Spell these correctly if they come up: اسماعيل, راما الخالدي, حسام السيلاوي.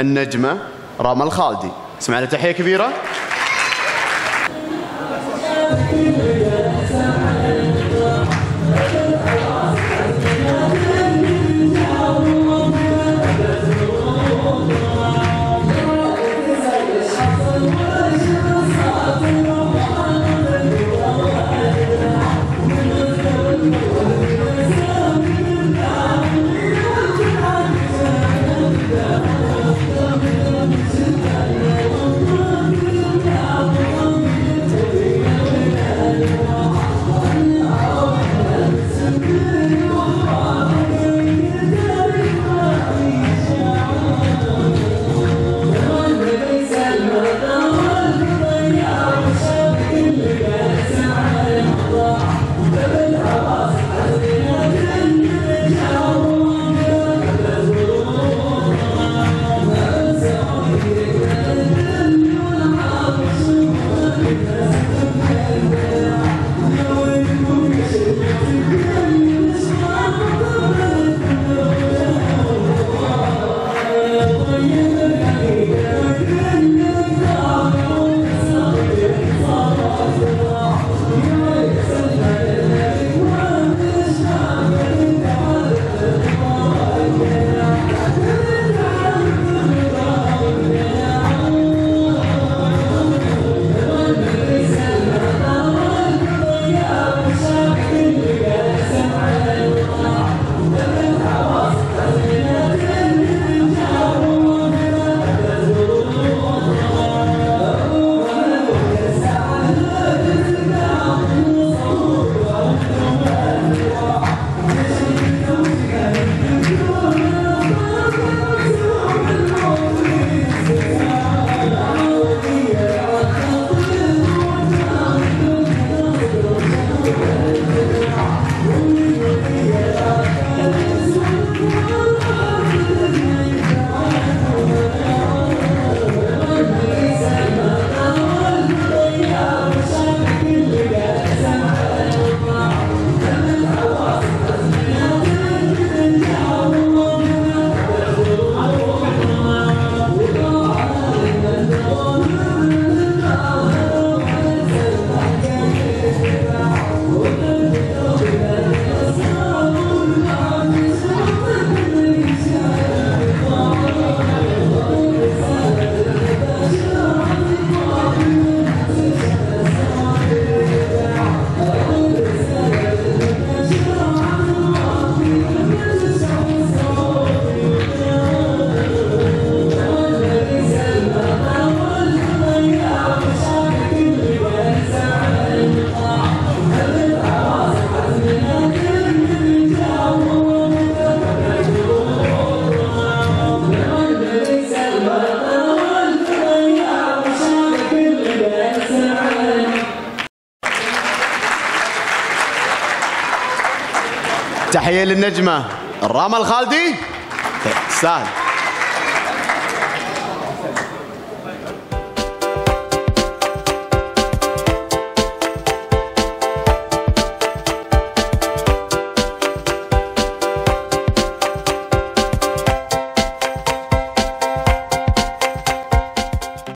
النجمة راما الخالدي. اسمع له تحية كبيرة. تحية للنجمة راما الخالدي. سهل.